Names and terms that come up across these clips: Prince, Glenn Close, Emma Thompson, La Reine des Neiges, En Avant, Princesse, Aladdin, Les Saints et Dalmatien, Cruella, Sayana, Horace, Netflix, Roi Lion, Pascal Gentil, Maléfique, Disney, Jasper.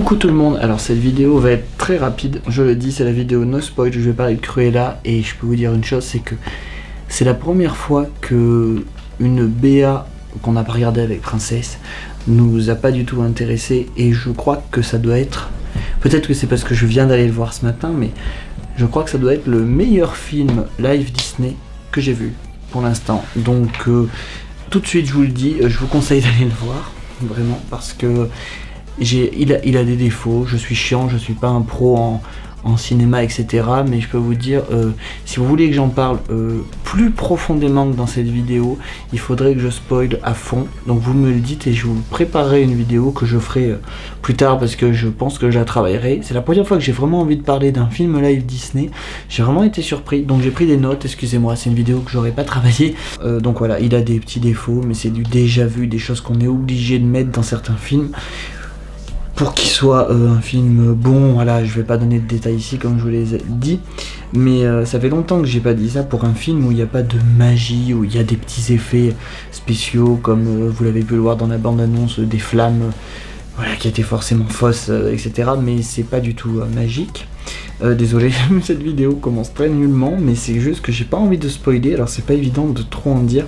Coucou tout le monde, alors cette vidéo va être très rapide, je le dis, c'est la vidéo no spoil, je vais parler de Cruella et je peux vous dire une chose, c'est que c'est la première fois que une BA qu'on n'a pas regardé avec Princesse nous a pas du tout intéressé et je crois que ça doit être, peut-être que c'est parce que je viens d'aller le voir ce matin, mais je crois que ça doit être le meilleur film live Disney que j'ai vu pour l'instant, donc tout de suite je vous le dis, je vous conseille d'aller le voir, vraiment, parce que il a des défauts, je suis chiant, je suis pas un pro en cinéma, etc. Mais je peux vous dire, si vous voulez que j'en parle plus profondément que dans cette vidéo, il faudrait que je spoil à fond. Donc vous me le dites et je vous préparerai une vidéo que je ferai plus tard parce que je pense que je la travaillerai. C'est la première fois que j'ai vraiment envie de parler d'un film live Disney. J'ai vraiment été surpris, donc j'ai pris des notes, excusez-moi, c'est une vidéo que j'aurais pas travaillée. Donc voilà, il a des petits défauts, mais c'est du déjà vu, des choses qu'on est obligé de mettre dans certains films. Pour qu'il soit un film bon, voilà, je vais pas donner de détails ici comme je vous l'ai dit, mais ça fait longtemps que j'ai pas dit ça pour un film où il n'y a pas de magie, où il y a des petits effets spéciaux comme vous l'avez pu le voir dans la bande-annonce, des flammes, voilà, qui étaient forcément fausses, etc. Mais c'est pas du tout magique. Désolé, cette vidéo commence très nullement, mais c'est juste que j'ai pas envie de spoiler, alors c'est pas évident de trop en dire.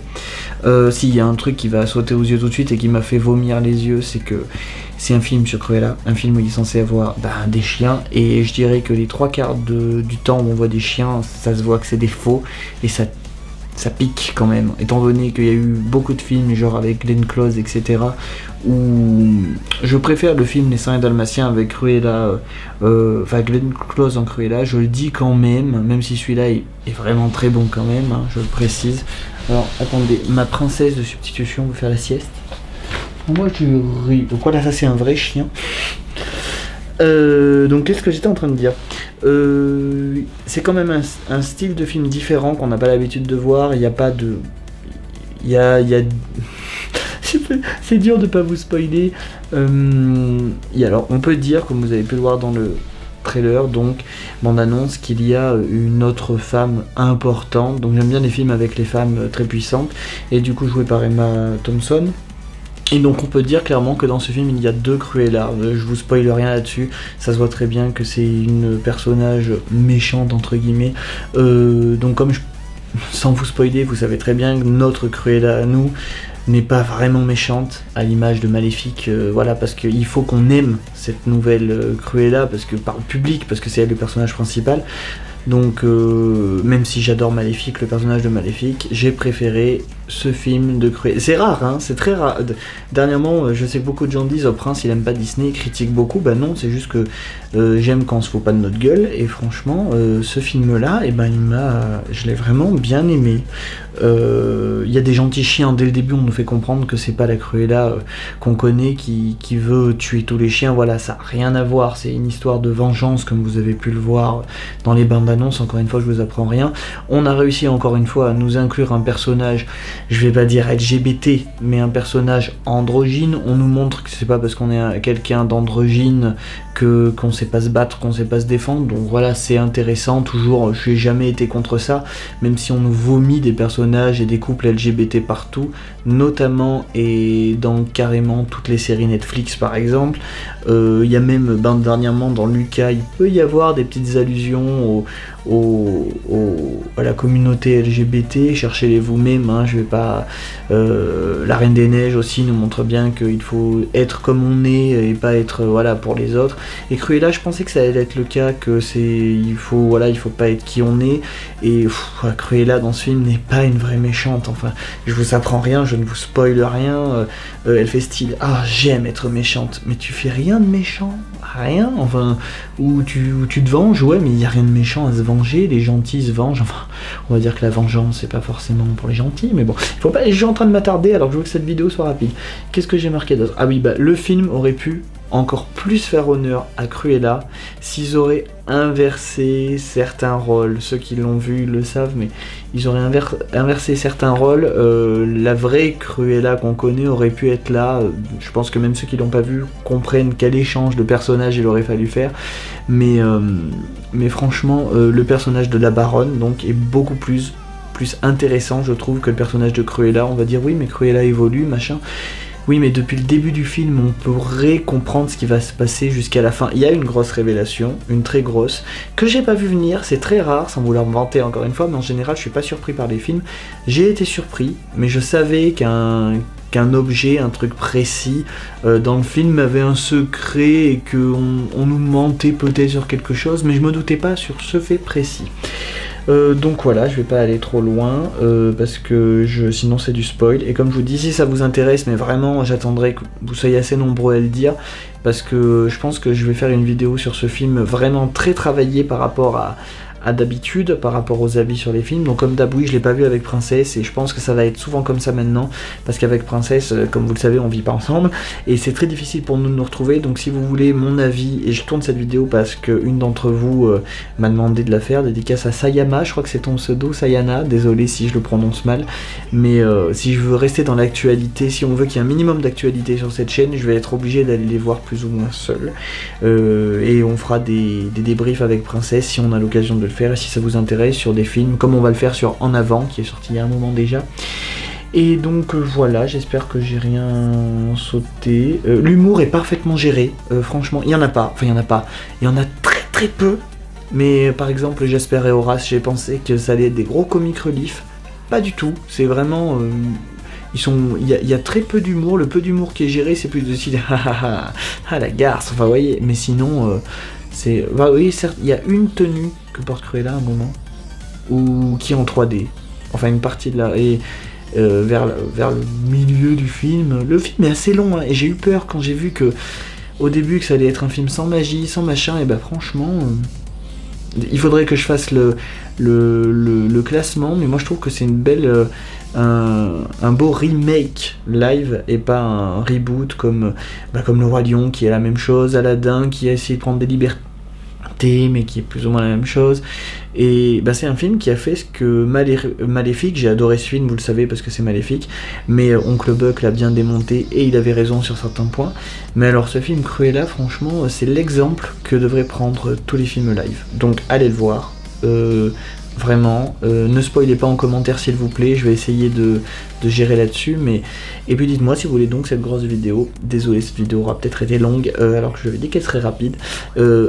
S'il y a un truc qui va sauter aux yeux tout de suite et qui m'a fait vomir les yeux, c'est que c'est un film sur Cruella, un film où il est censé avoir des chiens, et je dirais que les trois quarts du temps où on voit des chiens, ça se voit que c'est des faux, et ça pique quand même, étant donné qu'il y a eu beaucoup de films, genre avec Glenn Close, etc., où je préfère le film Les Saints et Dalmatien avec Cruella, enfin Glenn Close en Cruella, je le dis quand même, même si celui-là est vraiment très bon quand même, hein, je le précise. Alors, attendez, ma princesse de substitution veut faire la sieste. Moi, je ris. Donc voilà, ça c'est un vrai chien. Donc qu'est-ce que j'étais en train de dire, c'est quand même un style de film différent qu'on n'a pas l'habitude de voir, il n'y a pas de... C'est dur de pas vous spoiler, et alors on peut dire, comme vous avez pu le voir dans le trailer, donc bande annonce, qu'il y a une autre femme importante, donc j'aime bien les films avec les femmes très puissantes, et du coup jouée par Emma Thompson. Et donc on peut dire clairement que dans ce film il y a deux Cruella, je vous spoil rien là-dessus, ça se voit très bien que c'est une personnage méchante entre guillemets, donc comme je... sans vous spoiler, vous savez très bien que notre Cruella à nous n'est pas vraiment méchante, à l'image de Maléfique, voilà, parce qu'il faut qu'on aime cette nouvelle Cruella, parce que par le public, parce que c'est elle le personnage principal. Donc même si j'adore Maléfique, le personnage de Maléfique, j'ai préféré ce film de Cruella. C'est rare, hein, c'est très rare. Dernièrement, je sais que beaucoup de gens disent, oh Prince il aime pas Disney, il critique beaucoup. Bah non, c'est juste que j'aime quand on se fout pas de notre gueule. Et franchement, ce film-là, eh ben, je l'ai vraiment bien aimé. Il y a des gentils chiens, dès le début on nous fait comprendre que c'est pas la Cruella qu'on connaît qui veut tuer tous les chiens, voilà, ça n'a rien à voir, c'est une histoire de vengeance comme vous avez pu le voir dans les bandes annonces, encore une fois je vous apprends rien. On a réussi encore une fois à nous inclure un personnage, je vais pas dire LGBT, mais un personnage androgyne, on nous montre que c'est pas parce qu'on est quelqu'un d'androgyne qu'on sait pas se battre, qu'on sait pas se défendre, donc voilà, c'est intéressant, toujours, je n'ai jamais été contre ça, même si on nous vomit des personnages et des couples LGBT partout, notamment et dans carrément toutes les séries Netflix par exemple. Il y a même dernièrement dans Lucas, il peut y avoir des petites allusions à la communauté LGBT, cherchez-les vous-même, hein, je vais pas... La Reine des Neiges aussi nous montre bien qu'il faut être comme on est et pas être voilà, pour les autres. Et Cruella, je pensais que ça allait être le cas, que c'est... il faut pas être qui on est, et Cruella dans ce film n'est pas une vraie méchante, enfin je vous apprends rien, je ne vous spoil rien, elle fait style ah j'aime être méchante, mais tu fais rien de méchant, rien, enfin où tu te venges, ouais, mais il n'y a rien de méchant à se venger, les gentils se vengent, enfin on va dire que la vengeance c'est pas forcément pour les gentils, mais bon, il faut pas, je suis en train de m'attarder alors que je veux que cette vidéo soit rapide. Qu'est-ce que j'ai marqué d'autre? Ah oui, bah le film aurait pu encore plus faire honneur à Cruella s'ils auraient inversé certains rôles, ceux qui l'ont vu le savent, mais ils auraient inversé certains rôles, la vraie Cruella qu'on connaît aurait pu être là, je pense que même ceux qui l'ont pas vu comprennent quel échange de personnages il aurait fallu faire, mais franchement le personnage de la baronne donc est beaucoup plus intéressant je trouve que le personnage de Cruella, on va dire oui mais Cruella évolue machin, Oui, mais depuis le début du film, on pourrait comprendre ce qui va se passer jusqu'à la fin. Il y a une grosse révélation, une très grosse, que j'ai pas vu venir, c'est très rare, sans vouloir me vanter encore une fois, mais en général, je suis pas surpris par les films. J'ai été surpris, mais je savais qu'un objet, un truc précis dans le film avait un secret et qu'on nous mentait peut-être sur quelque chose, mais je me doutais pas sur ce fait précis. Donc voilà, je vais pas aller trop loin parce que sinon c'est du spoil, et comme je vous dis, si ça vous intéresse, mais vraiment j'attendrai que vous soyez assez nombreux à le dire, parce que je pense que je vais faire une vidéo sur ce film vraiment très travaillée par rapport à d'habitude, par rapport aux avis sur les films. Donc comme d'hab, je l'ai pas vu avec Princesse, et je pense que ça va être souvent comme ça maintenant, parce qu'avec Princesse, comme vous le savez, on vit pas ensemble et c'est très difficile pour nous de nous retrouver. Donc si vous voulez mon avis, et je tourne cette vidéo parce qu'une d'entre vous m'a demandé de la faire, dédicace à Sayama, je crois que c'est ton pseudo, Sayana, désolé si je le prononce mal, mais si je veux rester dans l'actualité, si on veut qu'il y ait un minimum d'actualité sur cette chaîne, je vais être obligé d'aller les voir plus ou moins seul, et on fera des débriefs avec Princesse si on a l'occasion de le faire, et si ça vous intéresse, sur des films, comme on va le faire sur En Avant, qui est sorti il y a un moment déjà. Et donc voilà, j'espère que j'ai rien sauté. L'humour est parfaitement géré, franchement, il y en a pas, il y en a très peu, mais par exemple Jasper et Horace, j'ai pensé que ça allait être des gros comic relief, pas du tout, c'est vraiment... Il y a très peu d'humour, le peu d'humour qui est géré, c'est plus de style ah la garce, enfin vous voyez, mais sinon... Bah oui, certes, il y a une tenue que porte Cruella à un moment, ou qui est en 3D, enfin une partie de la... Et vers le milieu du film, le film est assez long, hein, et j'ai eu peur quand j'ai vu que, au début, que ça allait être un film sans magie, sans machin, et bah franchement... il faudrait que je fasse le classement, mais moi je trouve que c'est une belle... un beau remake live, et pas un reboot comme le Roi Lion, qui est la même chose, Aladdin qui a essayé de prendre des libertés mais qui est plus ou moins la même chose, et bah, c'est un film qui a fait ce que Maléfique, j'ai adoré ce film, vous le savez, parce que c'est Maléfique, mais Oncle Buck l'a bien démonté et il avait raison sur certains points, mais alors ce film Cruella, franchement, c'est l'exemple que devraient prendre tous les films live, donc allez le voir, vraiment, ne spoilez pas en commentaire s'il vous plaît, je vais essayer de gérer là-dessus, mais... Et puis dites-moi si vous voulez donc cette grosse vidéo, désolé, cette vidéo aura peut-être été longue, alors que je vais dire qu'elle serait rapide,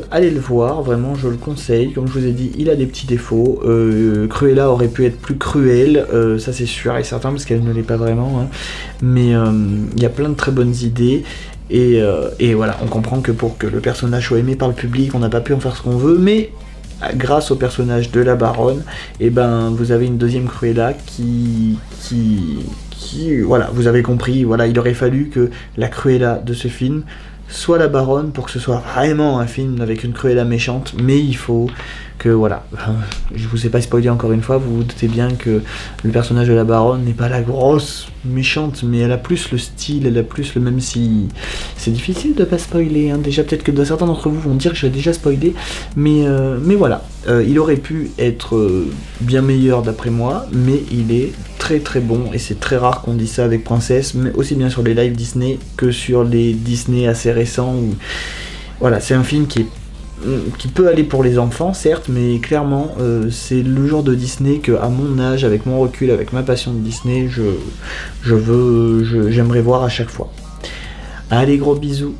allez le voir, vraiment, je le conseille, comme je vous ai dit, il a des petits défauts, Cruella aurait pu être plus cruelle, ça c'est sûr et certain, parce qu'elle ne l'est pas vraiment, hein. Mais il y a plein de très bonnes idées, et voilà, on comprend que pour que le personnage soit aimé par le public, on n'a pas pu en faire ce qu'on veut, mais... grâce au personnage de la baronne, et ben vous avez une deuxième Cruella qui voilà, vous avez compris, voilà, il aurait fallu que la Cruella de ce film soit la baronne pour que ce soit vraiment un film avec une Cruella méchante, mais il faut que, voilà, je vous ai pas spoilé encore une fois, vous vous doutez bien que le personnage de la baronne n'est pas la grosse méchante, mais elle a plus le style, elle a plus le, même si c'est difficile de pas spoiler, hein. Déjà peut-être que certains d'entre vous vont dire que j'ai déjà spoilé, mais voilà, il aurait pu être bien meilleur d'après moi, mais il est très bon, et c'est très rare qu'on dise ça avec Princesse, mais aussi bien sur les lives Disney que sur les Disney assez récents, où voilà, c'est un film qui peut aller pour les enfants, certes, mais clairement, c'est le genre de Disney que, à mon âge, avec mon recul, avec ma passion de Disney, j'aimerais voir à chaque fois. Allez, gros bisous.